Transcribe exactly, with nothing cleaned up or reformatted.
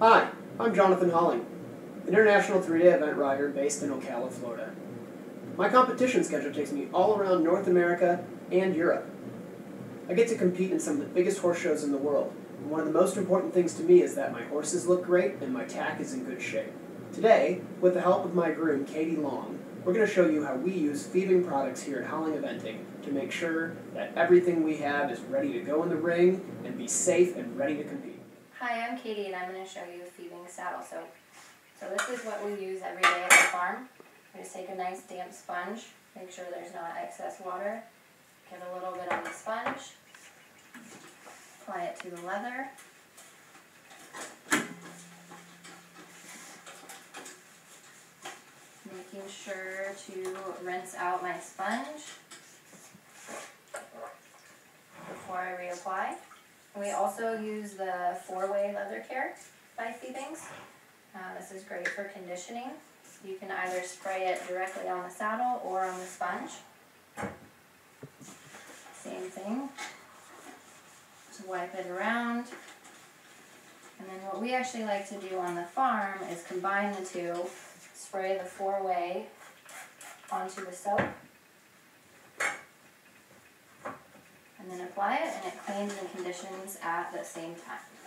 Hi, I'm Jonathan Holling, an international three-day event rider based in Ocala, Florida. My competition schedule takes me all around North America and Europe. I get to compete in some of the biggest horse shows in the world, and one of the most important things to me is that my horses look great and my tack is in good shape. Today, with the help of my groom, Katie Long, we're going to show you how we use Fiebing products here at Holling Eventing to make sure that everything we have is ready to go in the ring and be safe and ready to compete. Hi, I'm Katie and I'm going to show you Fiebing saddle soap. So this is what we use every day at the farm. I'm going to take a nice damp sponge, make sure there's not excess water, get a little bit on the sponge, apply it to the leather, making sure to rinse out my sponge before I reapply. We also use the four way Leather Care by Fiebing's. Uh, this is great for conditioning. You can either spray it directly on the saddle or on the sponge. Same thing. Just wipe it around. And then what we actually like to do on the farm is combine the two, spray the four way onto the soap, and then apply it, and it cleans and conditions at the same time.